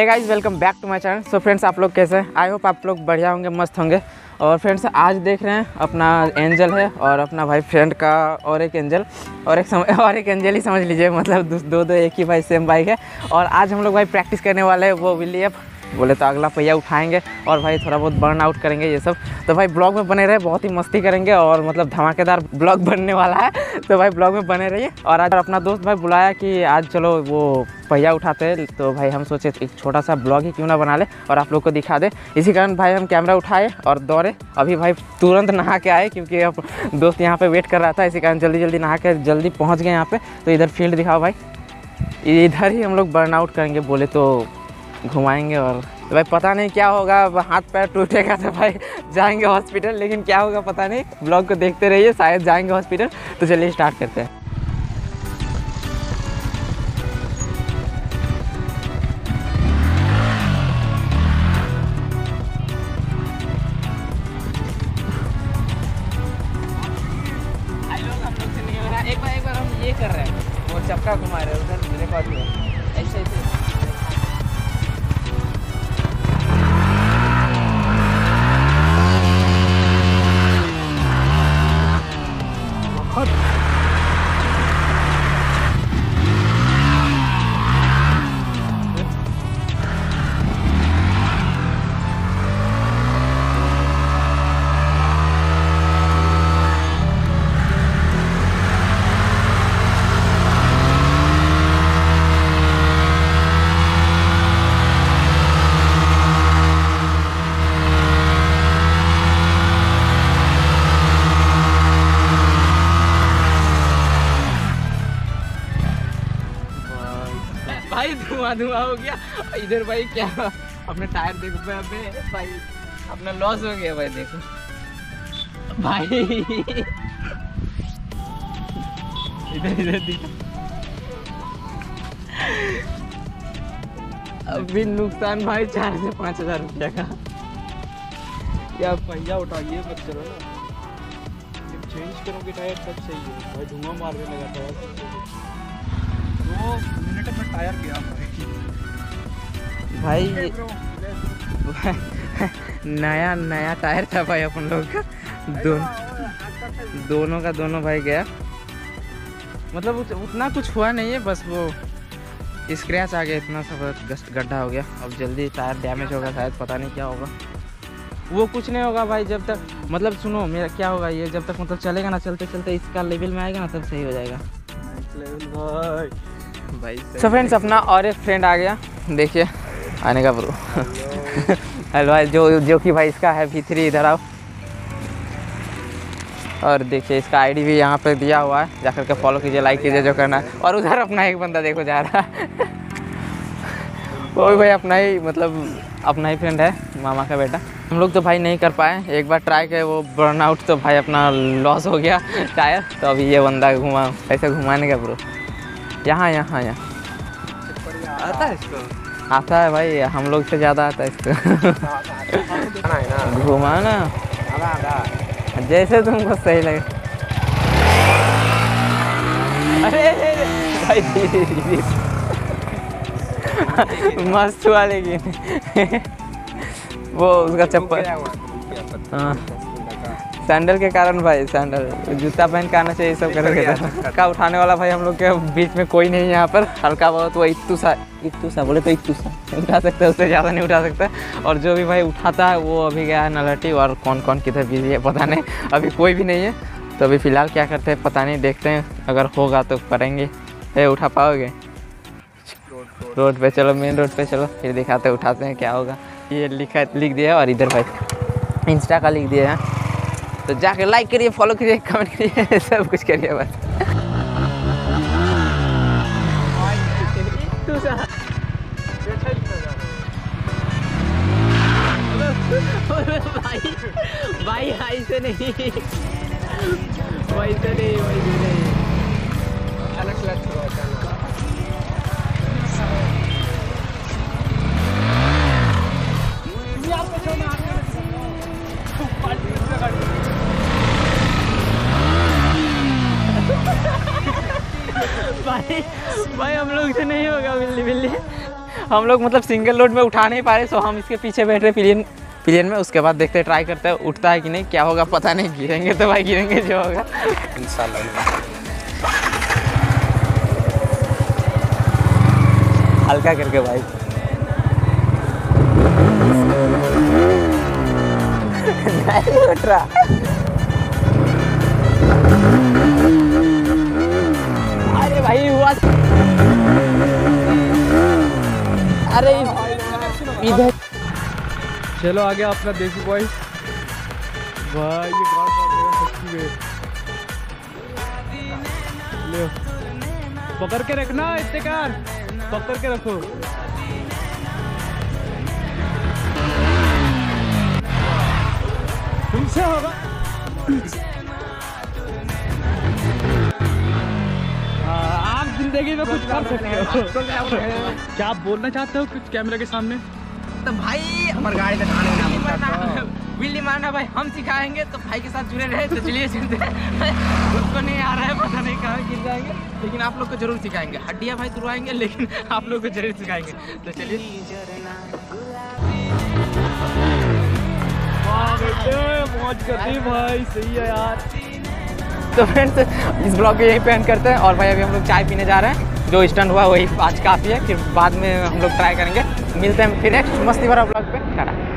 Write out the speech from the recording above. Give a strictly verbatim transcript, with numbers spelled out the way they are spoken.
Hey guys, welcome back to my channel. So friends, आप लोग कैसे हैं? आई होप आप लोग बढ़िया होंगे, मस्त होंगे। और फ्रेंड्स, आज देख रहे हैं अपना एंजल है और अपना भाई फ्रेंड का और एक एंजल और एक सम, और एक एंजल ही समझ लीजिए, मतलब दो दो एक ही भाई सेम बाइक है। और आज हम लोग भाई प्रैक्टिस करने वाले हैं वो विलियप बोले तो अगला पहिया उठाएंगे और भाई थोड़ा बहुत बर्न आउट करेंगे ये सब। तो भाई ब्लॉग में बने रहे, बहुत ही मस्ती करेंगे और मतलब धमाकेदार ब्लॉग बनने वाला है। तो भाई ब्लॉग में बने रहिए। और आज अपना दोस्त भाई बुलाया कि आज चलो वो पहिया उठाते हैं, तो भाई हम सोचे एक छोटा सा ब्लॉग ही क्यों ना बना ले और आप लोग को दिखा दे। इसी कारण भाई हम कैमरा उठाए और दौड़े। अभी भाई तुरंत नहा के आए क्योंकि अब दोस्त यहाँ पर वेट कर रहा था, इसी कारण जल्दी जल्दी नहा के जल्दी पहुँच गए यहाँ पर। तो इधर फील्ड दिखाओ भाई, इधर ही हम लोग बर्न आउट करेंगे बोले तो घुमाएंगे। और तो भाई पता नहीं क्या होगा, हाथ पैर टूटेगा तो भाई जाएंगे हॉस्पिटल, लेकिन क्या होगा पता नहीं। ब्लॉग को देखते रहिए, शायद जाएंगे हॉस्पिटल। तो चलिए स्टार्ट करते हैं। एक बार एक बार हम ये कर रहे हैं, वो चक्का घुमा रहे हैं उधर, रिकॉर्ड किया ऐसे ऐसे। भाई धुआं धुआं हो गया इधर भाई, क्या अपने टायर देखो भाई, भाई अपना लॉस हो गया भाई, देखो भाई इधर इधर अभी नुकसान भाई चार से पाँच हजार रुपया का। क्या पहिया उठाइए मत करो ना, जब चेंज करोगे टायर तब सही है भाई, धुआं मारने लगा था वो मिनट में टायर गया भाई। नया नया टायर था भाई अपन लोग का, दो, दोनों का दोनों भाई गया, मतलब उत, उतना कुछ हुआ नहीं है, बस वो स्क्रैच आ गया, इतना सब गड्ढा हो गया। अब जल्दी टायर डैमेज होगा शायद, पता नहीं क्या होगा। वो कुछ नहीं होगा भाई, जब तक मतलब सुनो मेरा क्या होगा ये, जब तक मतलब चलेगा ना, चलते चलते इसका लेवल में आएगा ना तब सही हो जाएगा भाई। भाई सो फ्रेंड्स, अपना और एक फ्रेंड आ गया, देखिए आने का ब्रो। हेलो भाई, जो जो कि भाई इसका है वी थ्री, इधर आओ। और देखिए इसका आईडी भी यहाँ पे दिया हुआ है, जाकर के फॉलो कीजिए, लाइक कीजिए जो करना है। और उधर अपना एक बंदा देखो जा रहा है वो भी भाई अपना ही, मतलब अपना ही फ्रेंड है, मामा का बेटा। हम लोग तो भाई नहीं कर पाए, एक बार ट्राई किए वो बर्न आउट, तो भाई अपना लॉस हो गया टायर। तो अभी ये बंदा घुमा, ऐसे घुमाने का ब्रो, यहाँ यहाँ यहाँ आता है इसको, आता है भाई, हम लोग से ज़्यादा आता है इसको। घुमाना जैसे तुमको सही लगे। अरे भाई धीरे धीरे मस्त हुआ, लेकिन वो उसका चप्पल, हाँ सैंडल के कारण भाई, सैंडल जूता पहन के आना चाहिए, सब करके था। का उठाने वाला भाई हम लोग के बीच में कोई नहीं है यहाँ पर, हल्का बहुत वो इत्तू सा इत्तू सा बोले तो इत्तू सा उठा सकता है, उससे ज़्यादा नहीं उठा सकता। और जो भी भाई उठाता है वो अभी गया है नलहटी, और कौन कौन किधर बिजी है पता नहीं, अभी कोई भी नहीं है। तो अभी फ़िलहाल क्या करते हैं पता नहीं, देखते हैं अगर होगा तो करेंगे। ये उठा पाओगे? रोड पे चलो, मेन रोड पे चलो, फिर दिखाते हैं उठाते हैं क्या होगा। ये लिखा लिख दिया, और इधर भाई इंस्टा का लिख दिया है, तो जाके लाइक करिए, फॉलो करिए, कमेंट करिए, सब कुछ करिए बस। भाई भाई ऐसे नहीं, वैसे नहीं, वैसे नहीं, अलग अलग। भाई भाई हम लोग से नहीं होगा बिल्ली बिल्ली, हम लोग मतलब सिंगल लोड में उठा नहीं पा रहे, सो हम इसके पीछे बैठ रहे पिलियन पिलियन में। उसके बाद देखते हैं, ट्राई करते हैं, उठता है कि नहीं, क्या होगा पता नहीं। गिरेंगे तो भाई गिरेंगे, जो होगा इंशाल्लाह। हल्का करके भाई नहीं उठ रहा। अरे भाई हुआ, अरे इधर चलो आगे अपना देसी बॉय। भाई ये सच्ची में ले, पकड़ के रखना इतने कार, पकड़ के रखो। तुमसे होगा जिंदगी में कुछ कर सकते हो। क्या आप बोलना चाहते हो कुछ कैमरे के सामने? तो भाई हमारे गाड़ी का बिल्ली मारना भाई हम सिखाएंगे, तो भाई के साथ जुड़े रहे। तो चलिए सुनते हैं, उसको नहीं आ रहा है, पता नहीं कहाँ गिर जाएंगे, लेकिन आप लोग को जरूर सिखाएंगे। हड्डियाँ भाई तुड़वाएंगे, लेकिन आप लोग को जरूर सिखाएंगे। तो चलिए भाई सही है यार। तो फ्रेंड्स इस ब्लॉग को यहीं पे एंड करते हैं। और भाई अभी हम लोग चाय पीने जा रहे हैं, जो स्टैंड हुआ वही आज काफ़ी है, फिर बाद में हम लोग ट्राई करेंगे। मिलते हैं फिर नेक्स्ट मस्ती भरा ब्लॉग पे।